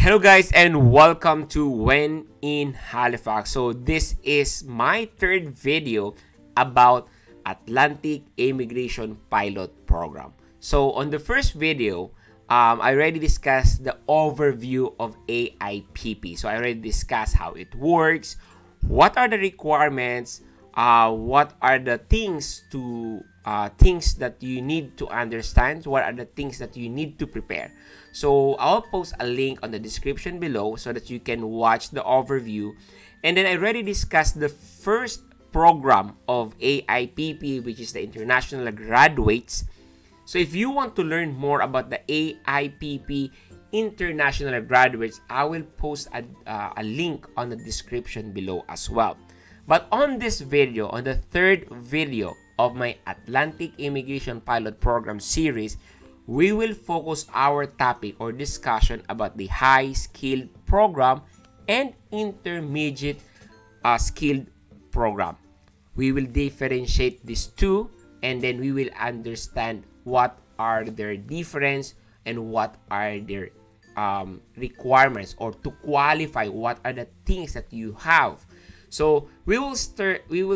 Hello guys, and welcome to When in Halifax. So this is my third video about Atlantic Immigration Pilot Program. So on the first video, I already discussed the overview of AIPP. So I already discussed how it works, what are the requirements, what are the things to things that you need to understand, what are the things that you need to prepare. So I'll post a link on the description below so that you can watch the overview. And then I already discussed the first program of AIPP, which is the International Graduates. So if you want to learn more about the AIPP International Graduates, I will post a link on the description below as well. But on this video, on the third video of my Atlantic Immigration Pilot Program series, we will focus our topic or discussion about the high-skilled program and intermediate skilled program. We will differentiate these two, and then we will understand what are their difference and what are their requirements, or to qualify, what are the things that you have. So we will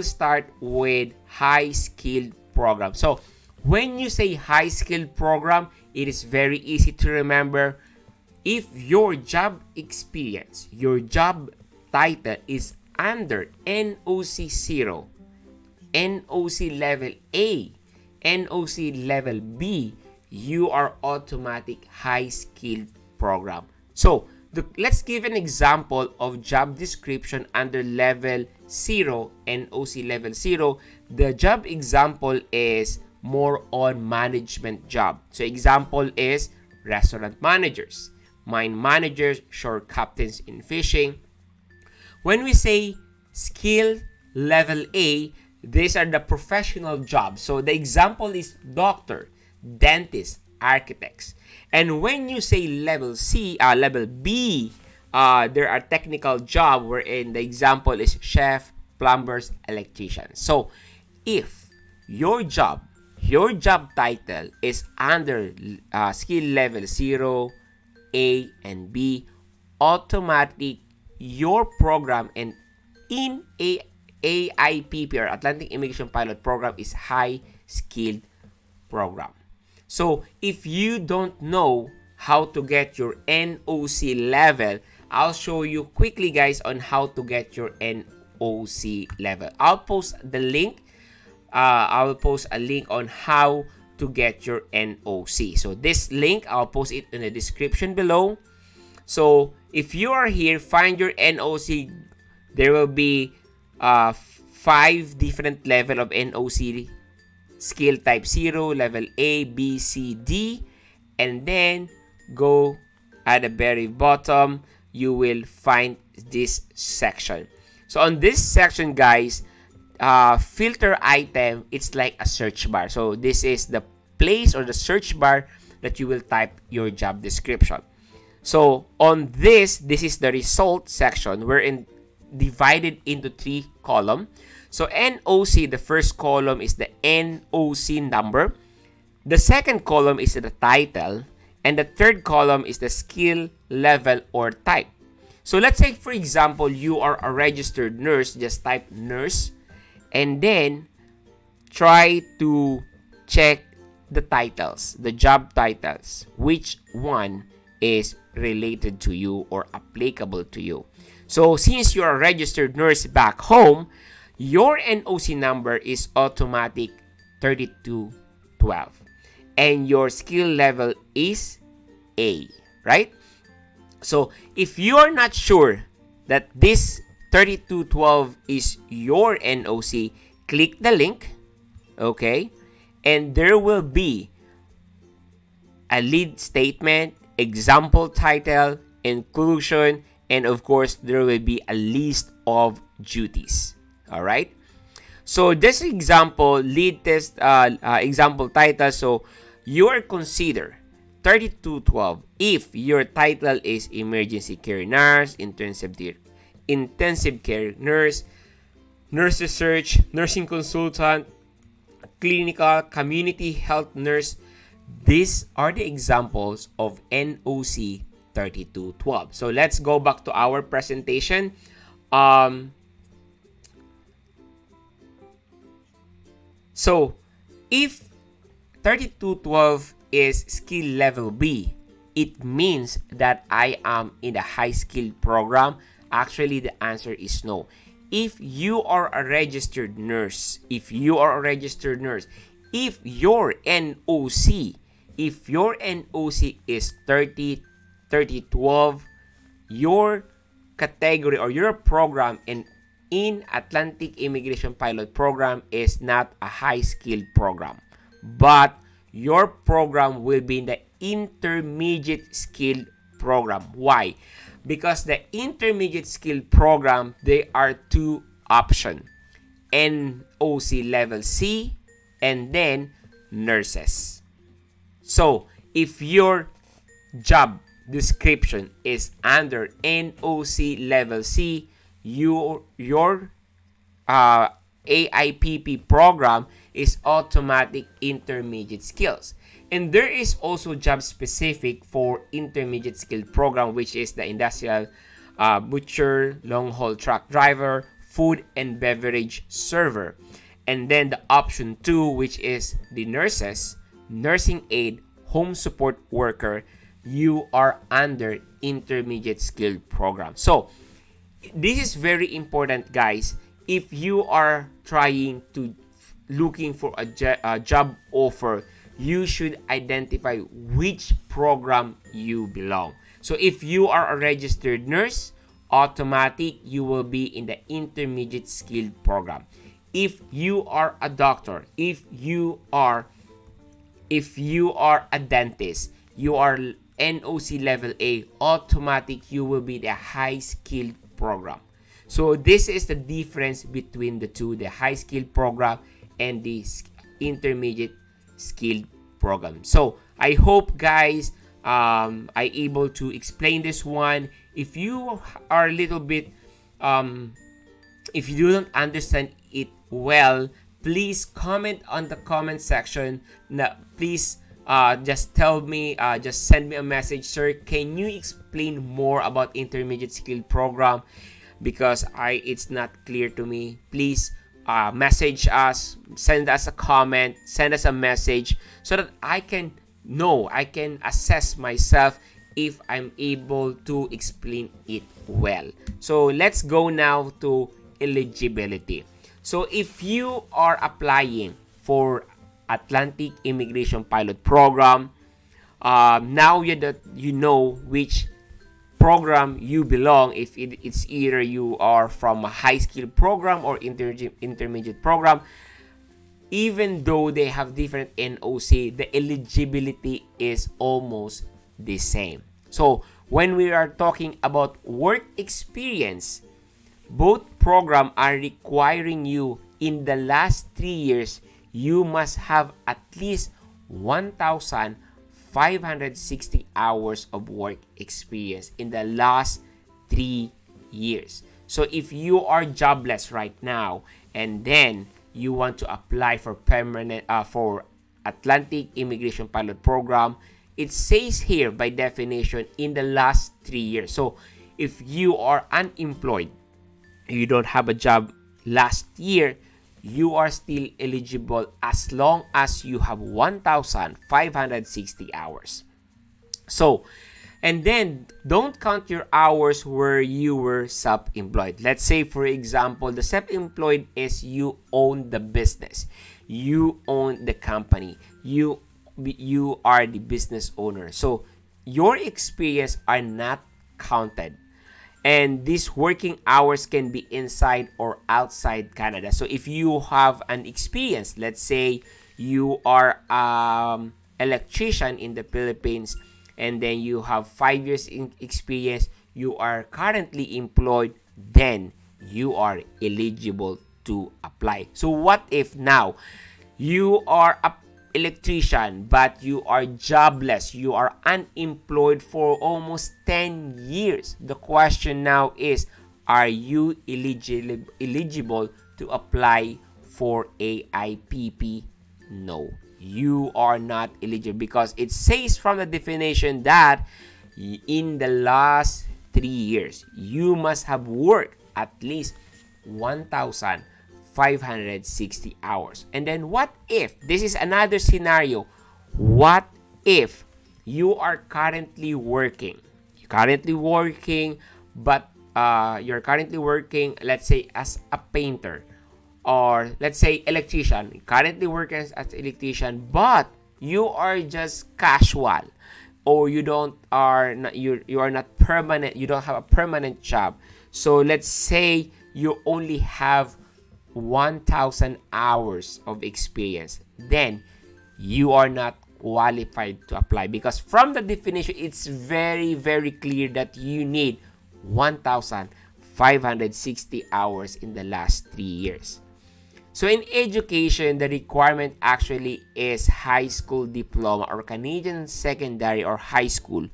start with high-skilled program. So when you say high-skilled program, it is very easy to remember if your job experience, your job title is under NOC 0, NOC level A, NOC level B, you are automatic high-skilled program. So let's give an example of job description under level 0, NOC level 0. The job example is more on management job. So example is restaurant managers, mine managers, shore captains in fishing. When we say skill level A, these are the professional jobs. So the example is doctor, dentist, architects. And when you say level C, level B, there are technical jobs wherein the example is chef, plumbers, electricians. So if your job title is under skill level 0, A, and B, automatic your program and in AIPP or Atlantic Immigration Pilot Program is high-skilled program. So if you don't know how to get your NOC level, I'll show you quickly guys on how to get your NOC level. I'll post the link. I'll post a link on how to get your NOC. So this link, I'll post it in the description below. So if you are here, find your NOC. There will be 5 different level of NOC. Skill type 0, level A, B, C, D, and then go at the very bottom, you will find this section. So on this section guys, filter item, it's like a search bar. So this is the place or the search bar that you will type your job description. So on this is the result section. We're in divided into 3 columns. So NOC, the first column is the NOC number. The second column is the title. And the third column is the skill level or type. So let's say, for example, you are a registered nurse. Just type nurse. And then try to check the titles, the job titles. Which one is related to you or applicable to you. So since you're a registered nurse back home, your NOC number is automatic 3212. And your skill level is A, right? So if you are not sure that this 3212 is your NOC, click the link, okay? And there will be a lead statement, example title, inclusion, and of course, there will be a list of duties. Alright? So, this example, lead test, example title. So, you are considered 3212 if your title is emergency care nurse, intensive care nurse, nurse research, nursing consultant, clinical, community health nurse. These are the examples of NOC 3212. So let's go back to our presentation. So if 3212 is skill level B, it means that I am in a high skill program. Actually, the answer is no. If you are a registered nurse, if your NOC, is 30-12, your category or your program in Atlantic Immigration Pilot Program is not a high-skilled program, but your program will be in the intermediate skilled program. Why? Because the intermediate skilled program, there are two options: NOC level C and then nurses. So if your job description is under NOC level C, your AIPP program is automatic intermediate skills. And there is also job specific for intermediate skill program, which is the industrial butcher, long haul truck driver, food and beverage server. And then the option 2, which is the nurses, nursing aid, home support worker, you are under intermediate skill program. So this is very important, guys. If you are trying to looking for a job offer, you should identify which program you belong. So if you are a registered nurse, automatic you will be in the intermediate skill program. If you are a doctor, if you are a dentist, you are NOC level A, automatic you will be the high skilled program. So this is the difference between the two, the high skilled program and the intermediate skilled program. So I hope, guys, I able to explain this one. If you are a little bit if you don't understand it well, please comment on the comment section. Now please just tell me, just send me a message, sir, can you explain more about intermediate skill program, because it's not clear to me. Please message us, send us a comment, send us a message, so that I can know, I can assess myself if I'm able to explain it well. So let's go now to eligibility. So if you are applying for Atlantic Immigration Pilot Program, now you know which program you belong. If it's either you are from a high skill program or intermediate program, even though they have different NOC, the eligibility is almost the same. So when we are talking about work experience, both programs are requiring you in the last 3 years you must have at least 1,560 hours of work experience in the last 3 years. So if you are jobless right now and then you want to apply for permanent for Atlantic Immigration Pilot Program, it says here by definition in the last 3 years. So if you are unemployed, you don't have a job last year, you are still eligible as long as you have 1,560 hours. So, and then don't count your hours where you were self-employed. Let's say, for example, the self-employed is you own the business, you own the company, you are the business owner. So your experience are not counted. And these working hours can be inside or outside Canada. So if you have an experience, let's say you are electrician in the Philippines, and then you have 5 years in experience, you are currently employed, then you are eligible to apply. So what if now you are an electrician, but you are jobless, you are unemployed for almost 10 years. The question now is, are you eligible to apply for AIPP? No, you are not eligible, because it says from the definition that in the last 3 years, you must have worked at least 1,560 hours. And then what if, this is another scenario, what if you are currently working? You're currently working, but you're currently working, let's say, as a painter, or let's say electrician, currently working as electrician, but you are just casual, or you don't are not, you are not permanent, you don't have a permanent job. So let's say you only have 1,000 hours of experience, then you are not qualified to apply, because from the definition it's very, very clear that you need 1,560 hours in the last 3 years. So in education, the requirement actually is high school diploma or Canadian secondary or high school.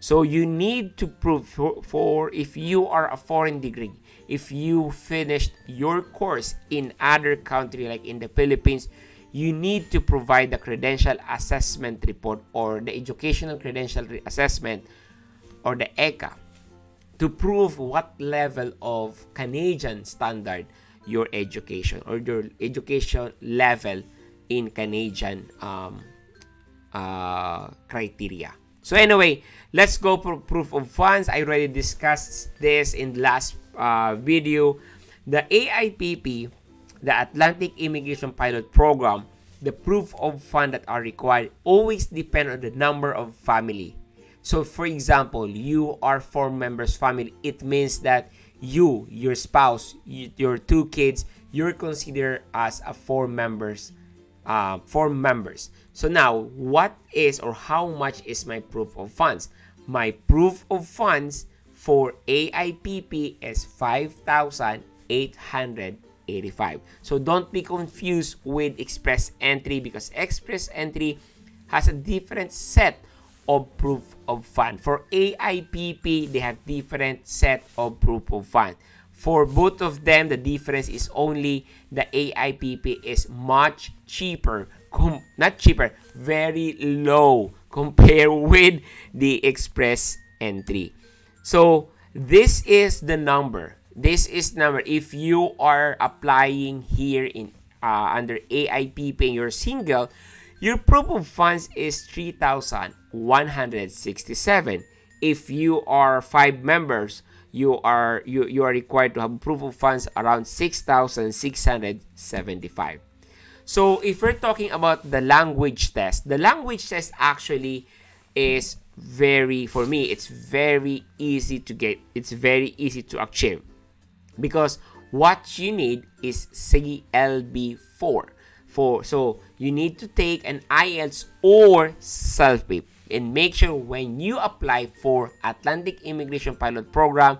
So you need to prove for if you are a foreign degree, if you finished your course in other country like in the Philippines, you need to provide the credential assessment report or the educational credential assessment or the ECA to prove what level of Canadian standard your education or your education level in Canadian criteria. So anyway, let's go for proof of funds. I already discussed this in the last video. The AIPP, the Atlantic Immigration Pilot Program, the proof of fund that are required always depend on the number of family. So for example, you are 4 members family, it means that you, your spouse, your 2 kids, you're considered as a 4 members. So now, what is or how much is my proof of funds? My proof of funds for AIPP is 5,885. So don't be confused with Express Entry, because Express Entry has a different set of proof of fund. For AIPP, they have different set of proof of fund. For both of them, the difference is only the AIPP is much cheaper, very low compared with the Express Entry. So this is the number. This is number. If you are applying here in under AIPP and you're single, your proof of funds is 3,167. If you are 5 members, you are required to have proof of funds around 6,675. So if we're talking about the language test, the language test actually is very, for me, it's very easy to get. It's very easy to achieve, because what you need is CLB 4. So you need to take an IELTS or CELPIP, and make sure when you apply for Atlantic Immigration Pilot Program,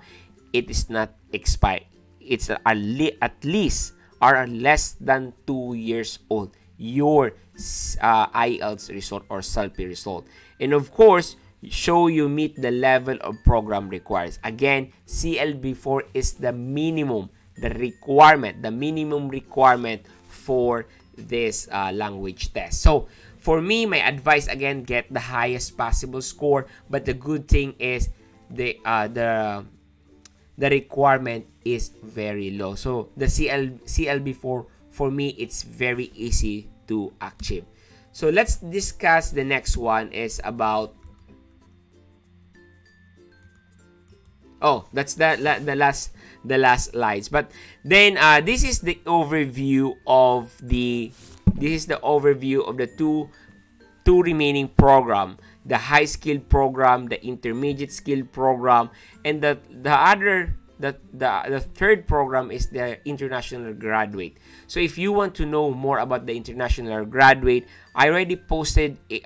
it is not expired. It's at least or less than 2 years old, your IELTS result or CELPIP result. And of course, show you meet the level of program requires. Again, CLB 4 is the minimum, the requirement, the minimum requirement for this language test. So for me, my advice again, get the highest possible score, but the good thing is the requirement is very low. So the CLB4 for me, it's very easy to achieve. So let's discuss the next one is about, oh, that's the last slides. But then this is the overview of the two remaining program, the high skill program, the intermediate skill program, and the third program is the international graduate. So if you want to know more about the international graduate, I already posted it,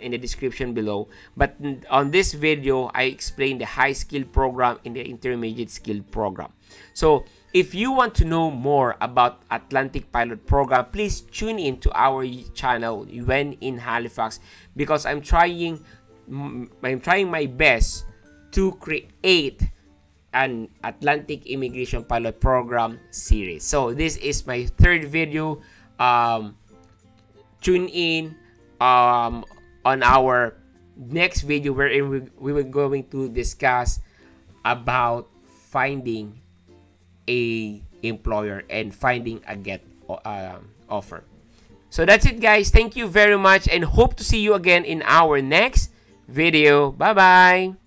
in the description below. But on this video, I explained the high skill program and the intermediate skill program. So if you want to know more about Atlantic Pilot Program, please tune in to our channel When in Halifax, because I'm trying my best to create an Atlantic Immigration Pilot Program series. So this is my 3rd video. Tune in on our next video wherein we were going to discuss about finding a employer and finding a get offer. So that's it, guys. Thank you very much and hope to see you again in our next video. Bye-bye.